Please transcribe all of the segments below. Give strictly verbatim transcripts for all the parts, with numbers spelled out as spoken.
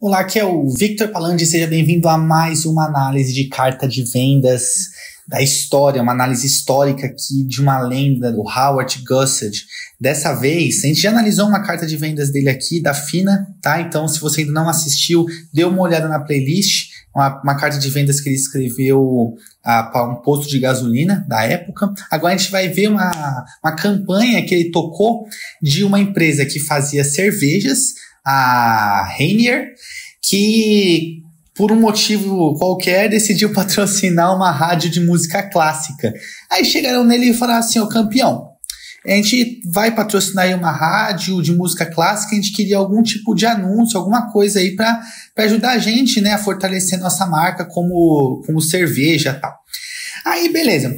Olá, aqui é o Victor Palandi, seja bem-vindo a mais uma análise de carta de vendas da história, uma análise histórica aqui de uma lenda do Howard Gossage. Dessa vez, a gente já analisou uma carta de vendas dele aqui, da FINA, tá? Então, se você ainda não assistiu, dê uma olhada na playlist, uma, uma carta de vendas que ele escreveu para um posto de gasolina da época. Agora a gente vai ver uma, uma campanha que ele tocou de uma empresa que fazia cervejas, a Rainier, que por um motivo qualquer decidiu patrocinar uma rádio de música clássica. Aí chegaram nele e falaram assim: ô campeão, a gente vai patrocinar aí uma rádio de música clássica, a gente queria algum tipo de anúncio, alguma coisa aí para ajudar a gente, né, a fortalecer nossa marca como, como cerveja e tal. Aí beleza.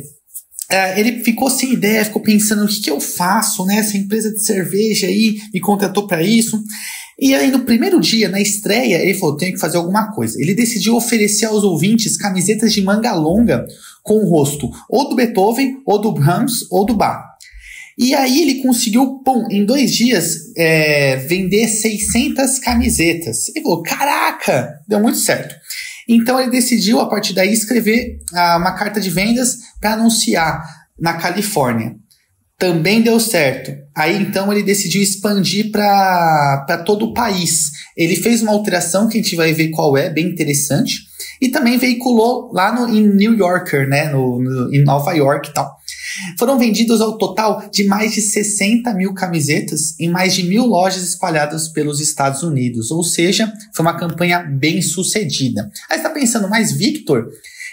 Ele ficou sem ideia, ficou pensando: o que, que eu faço, né? Essa empresa de cerveja aí me contratou para isso. E aí no primeiro dia, na estreia, ele falou: tenho que fazer alguma coisa. Ele decidiu oferecer aos ouvintes camisetas de manga longa com o rosto ou do Beethoven, ou do Brahms, ou do Bach. E aí ele conseguiu, pum, em dois dias, é, vender seiscentas camisetas. Ele falou: caraca, deu muito certo. Então ele decidiu, a partir daí, escrever ah, uma carta de vendas para anunciar na Califórnia. Também deu certo. Aí então ele decidiu expandir para todo o país. Ele fez uma alteração que a gente vai ver qual é, bem interessante. E também veiculou lá no, em New Yorker, né, no, no, em Nova York e tal. Foram vendidos ao total de mais de sessenta mil camisetas em mais de mil lojas espalhadas pelos Estados Unidos. Ou seja, foi uma campanha bem sucedida. Aí você está pensando: mas Victor,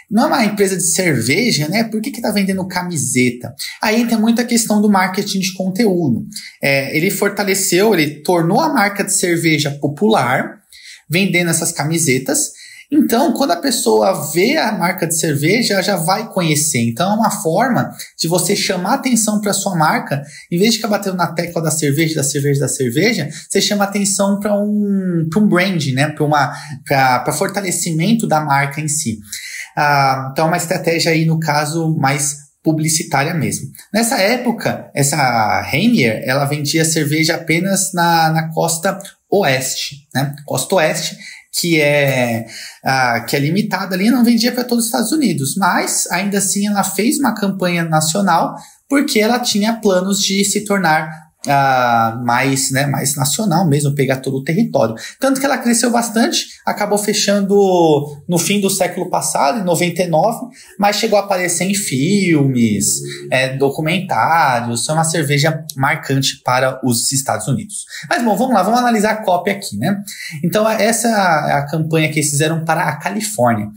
não é uma empresa de cerveja, né? Por que que tá vendendo camiseta? Aí tem muita questão do marketing de conteúdo. É, ele fortaleceu, ele tornou a marca de cerveja popular, vendendo essas camisetas. Então, quando a pessoa vê a marca de cerveja, ela já vai conhecer. Então, é uma forma de você chamar atenção para a sua marca. Em vez de ficar batendo na tecla da cerveja, da cerveja, da cerveja, você chama atenção para um, para um brand, né? Para uma, para, para fortalecimento da marca em si. Ah, então, é uma estratégia aí, no caso, mais publicitária mesmo. Nessa época, essa Rainier, ela vendia cerveja apenas na, na costa oeste, né? Costa oeste, que é, ah, que é limitada ali, não vendia para todos os Estados Unidos, mas ainda assim ela fez uma campanha nacional porque ela tinha planos de se tornar ah, mais, né, mais nacional mesmo, pegar todo o território. Tanto que ela cresceu bastante, acabou fechando no fim do século passado, em noventa e nove, mas chegou a aparecer em filmes, é, documentários. Foi uma cerveja marcante para os Estados Unidos. Mas bom, vamos lá, vamos analisar a cópia aqui, né? Então essa é a campanha que eles fizeram para a Califórnia.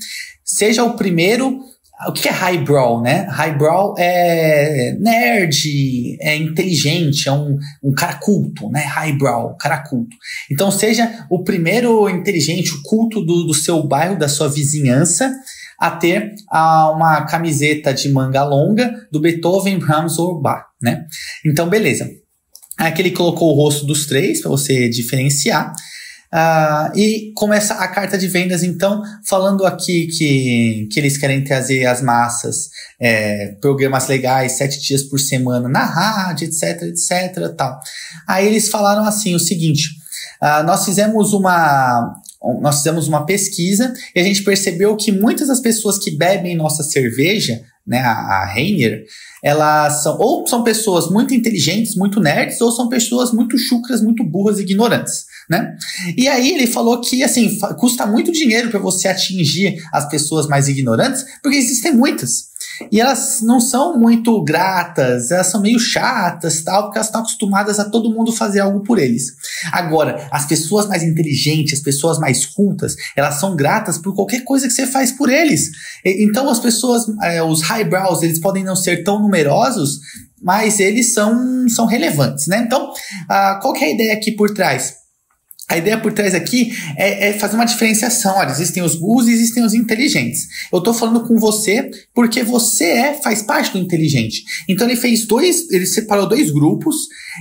Seja o primeiro... O que é highbrow, né? Highbrow é nerd, é inteligente, é um, um cara culto, né? Highbrow, cara culto. Então, seja o primeiro inteligente, o culto do, do seu bairro, da sua vizinhança, a ter a, uma camiseta de manga longa do Beethoven, Brahms ou Bach, né? Então, beleza. Aqui ele colocou o rosto dos três, para você diferenciar. Uh, e começa a carta de vendas, então, falando aqui que, que eles querem trazer as massas, é, programas legais, sete dias por semana na rádio, etc, etc, tal. Aí eles falaram assim o seguinte: uh, nós fizemos uma nós fizemos uma pesquisa e a gente percebeu que muitas das pessoas que bebem nossa cerveja, né, a, a Rainier, elas são ou são pessoas muito inteligentes, muito nerds, ou são pessoas muito chucras, muito burras e ignorantes, né? E aí ele falou que, assim, custa muito dinheiro para você atingir as pessoas mais ignorantes, porque existem muitas. E elas não são muito gratas, elas são meio chatas, tal, porque elas estão acostumadas a todo mundo fazer algo por eles. Agora, as pessoas mais inteligentes, as pessoas mais cultas, elas são gratas por qualquer coisa que você faz por eles. E, então, as pessoas, é, os highbrows, eles podem não ser tão numerosos, mas eles são, são relevantes, né? Então, ah, qual que é a ideia aqui por trás? A ideia por trás aqui é, é fazer uma diferenciação. Olha, existem os burros e existem os inteligentes. Eu tô falando com você porque você é, faz parte do inteligente. Então ele fez dois, ele separou dois grupos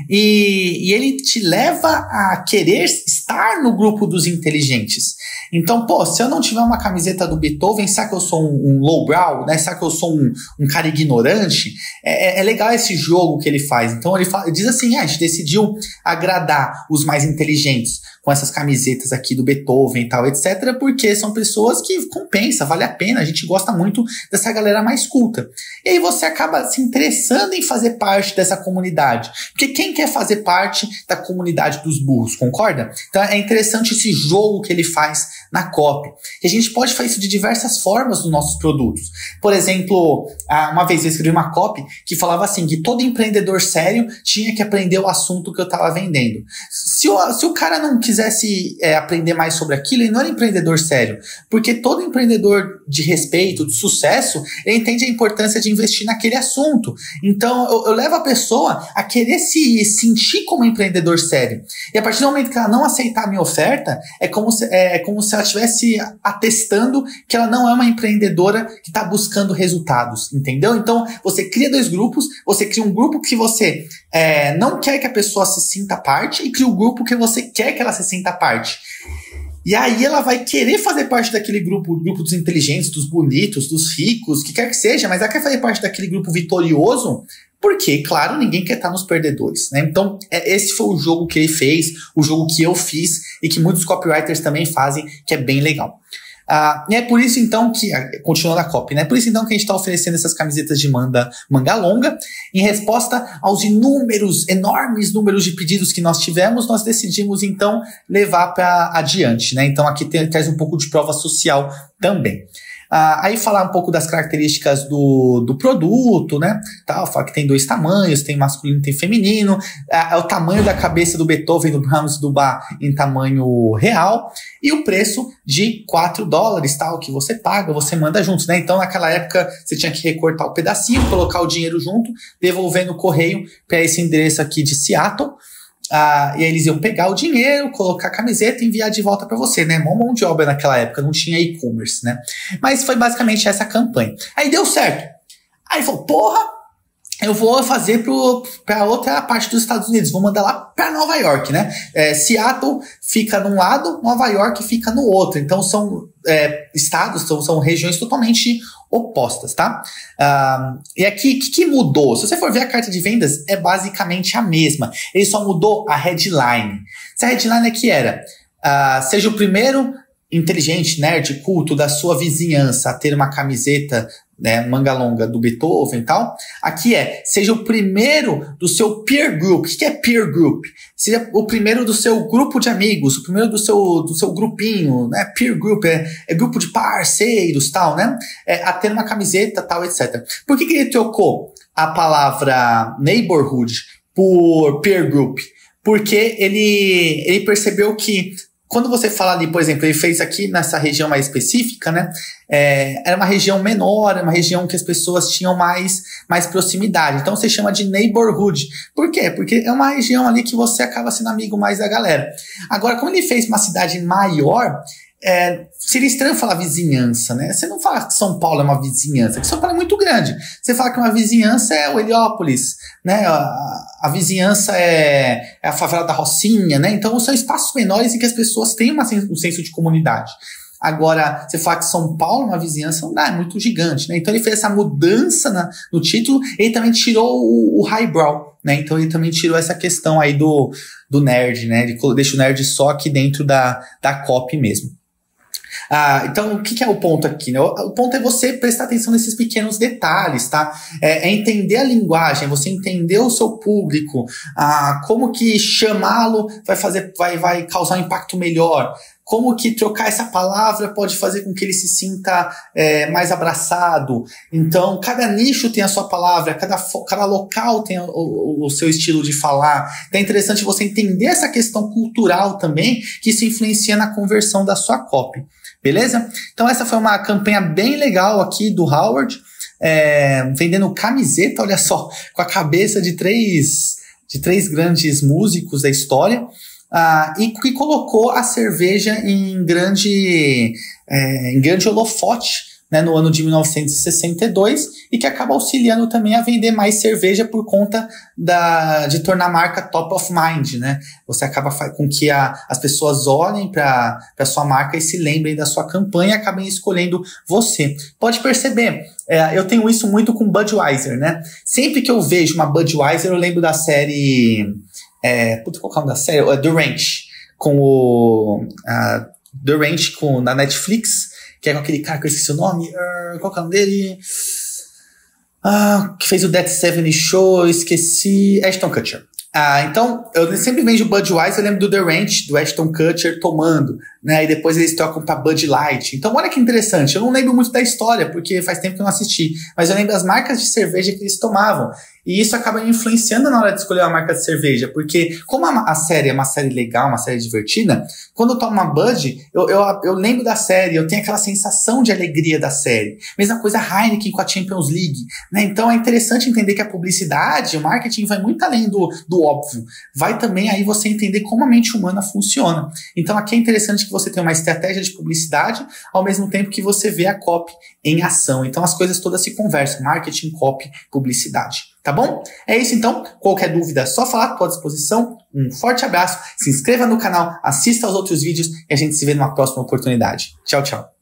e, e ele te leva a querer estar no grupo dos inteligentes. Então, pô, se eu não tiver uma camiseta do Beethoven, sabe que eu sou um, um lowbrow, né? Sabe que eu sou um, um cara ignorante? É, é legal esse jogo que ele faz. Então ele, fala, ele diz assim: ah, a gente decidiu agradar os mais inteligentes com com essas camisetas aqui do Beethoven e tal, etcétera, porque são pessoas que compensa, vale a pena, a gente gosta muito dessa galera mais culta. E aí você acaba se interessando em fazer parte dessa comunidade, porque quem quer fazer parte da comunidade dos burros, concorda? Então é interessante esse jogo que ele faz na copy. E a gente pode fazer isso de diversas formas nos nossos produtos. Por exemplo, uma vez eu escrevi uma copy que falava assim, que todo empreendedor sério tinha que aprender o assunto que eu estava vendendo. Se o, se o cara não quisesse é, aprender mais sobre aquilo, ele não era empreendedor sério, porque todo empreendedor de respeito, de sucesso, ele entende a importância de investir naquele assunto. Então, eu, eu levo a pessoa a querer se sentir como empreendedor sério. E a partir do momento que ela não aceitar a minha oferta, é como se, é como se ela estivesse atestando que ela não é uma empreendedora que está buscando resultados, entendeu? Então, você cria dois grupos, você cria um grupo que você é, não quer que a pessoa se sinta parte e cria o grupo que você quer que ela se sinta parte. E aí ela vai querer fazer parte daquele grupo, do grupo dos inteligentes, dos bonitos, dos ricos, que quer que seja, mas ela quer fazer parte daquele grupo vitorioso, porque, claro, ninguém quer estar nos perdedores, né? Então, é, esse foi o jogo que ele fez, o jogo que eu fiz e que muitos copywriters também fazem, que é bem legal. Ah, e é por isso então que, continuando a copy, né? É por isso então que a gente está oferecendo essas camisetas de manga, manga longa. Em resposta aos inúmeros, enormes números de pedidos que nós tivemos, nós decidimos então levar para adiante, né? Então aqui tem, traz um pouco de prova social também. Ah, aí falar um pouco das características do, do produto, né? Tal, fala que tem dois tamanhos, tem masculino e tem feminino. Ah, é o tamanho da cabeça do Beethoven, do Brahms e do Bach em tamanho real. E o preço de quatro dólares, tal, que você paga, você manda junto, né? Então, naquela época, você tinha que recortar o pedacinho, colocar o dinheiro junto, devolvendo o correio para esse endereço aqui de Seattle. Ah, e aí eles iam pegar o dinheiro, colocar a camiseta e enviar de volta para você, né? Mó mão de obra naquela época, não tinha e-commerce, né? Mas foi basicamente essa a campanha. Aí deu certo. Aí falou, porra, eu vou fazer para outra parte dos Estados Unidos, vou mandar lá para Nova York, né? É, Seattle fica num lado, Nova York fica no outro. Então são é, estados, são, são regiões totalmente opostas, tá? Uh, e aqui, o que, que mudou? Se você for ver a carta de vendas, é basicamente a mesma. Ele só mudou a headline. Essa headline aqui era, uh, seja o primeiro inteligente, nerd, culto da sua vizinhança a ter uma camiseta, né, manga longa do Beethoven e tal. Aqui é, seja o primeiro do seu peer group. O que é peer group? Seja o primeiro do seu grupo de amigos, o primeiro do seu, do seu grupinho, né? Peer group é, é grupo de parceiros, tal, né? É, a ter uma camiseta, tal, etcétera. Por que que ele trocou a palavra neighborhood por peer group? Porque ele, ele percebeu que quando você fala ali, por exemplo, ele fez aqui nessa região mais específica, né? É, era uma região menor, era uma região que as pessoas tinham mais, mais proximidade. Então, você chama de neighborhood. Por quê? Porque é uma região ali que você acaba sendo amigo mais da galera. Agora, como ele fez uma cidade maior, é, seria estranho falar vizinhança, né? Você não fala que São Paulo é uma vizinhança, porque São Paulo é muito grande. Você fala que uma vizinhança é o Heliópolis, né? A, a vizinhança é, é a favela da Rocinha, né? Então são espaços menores em que as pessoas têm uma, um senso de comunidade. Agora, você fala que São Paulo é uma vizinhança, não dá, é muito gigante, né? Então ele fez essa mudança na, no título, ele também tirou o, o highbrow, né? Então ele também tirou essa questão aí do, do nerd, né? Ele deixa o nerd só aqui dentro da, da copy mesmo. Ah, então, o que, que é o ponto aqui, né? O ponto é você prestar atenção nesses pequenos detalhes, tá? É, é entender a linguagem, você entender o seu público, ah, como que chamá-lo vai fazer, vai, vai causar um impacto melhor, como que trocar essa palavra pode fazer com que ele se sinta é, mais abraçado. Então, cada nicho tem a sua palavra, cada, cada local tem o, o, o seu estilo de falar. Então, é interessante você entender essa questão cultural também, que isso influencia na conversão da sua copy. Beleza? Então, essa foi uma campanha bem legal aqui do Howard, é, vendendo camiseta, olha só, com a cabeça de três, de três grandes músicos da história. Ah, e que colocou a cerveja em grande, é, em grande holofote, né, no ano de mil novecentos e sessenta e dois, e que acaba auxiliando também a vender mais cerveja por conta da, de tornar a marca top of mind, né? Você acaba com que a, as pessoas olhem para a sua marca e se lembrem da sua campanha e acabem escolhendo você. Pode perceber, é, eu tenho isso muito com Budweiser, né? Sempre que eu vejo uma Budweiser, eu lembro da série... É, puta, qual é o nome da série? The Ranch. com o a The Ranch com, na Netflix, que é com aquele cara que eu esqueci o nome, uh, qual que é o nome dele? Ah, que fez o Dead Seven Show, esqueci, Ashton Kutcher. Ah, então, eu sempre vejo o Budweiser, eu lembro do The Ranch, do Ashton Kutcher tomando, né, e depois eles trocam pra Bud Light. Então, olha que interessante, eu não lembro muito da história, porque faz tempo que eu não assisti, mas eu lembro das marcas de cerveja que eles tomavam, e isso acaba me influenciando na hora de escolher uma marca de cerveja, porque como a, a série é uma série legal, uma série divertida, quando eu tomo uma Bud, eu, eu, eu lembro da série, eu tenho aquela sensação de alegria da série. Mesma coisa a Heineken com a Champions League, né, então é interessante entender que a publicidade, o marketing vai muito além do, do óbvio, vai também aí você entender como a mente humana funciona. Então aqui é interessante que você tenha uma estratégia de publicidade, ao mesmo tempo que você vê a copy em ação. Então as coisas todas se conversam, marketing, copy, publicidade, tá bom? É isso então, qualquer dúvida é só falar, estou à disposição, um forte abraço, se inscreva no canal, assista aos outros vídeos e a gente se vê numa próxima oportunidade. Tchau, tchau.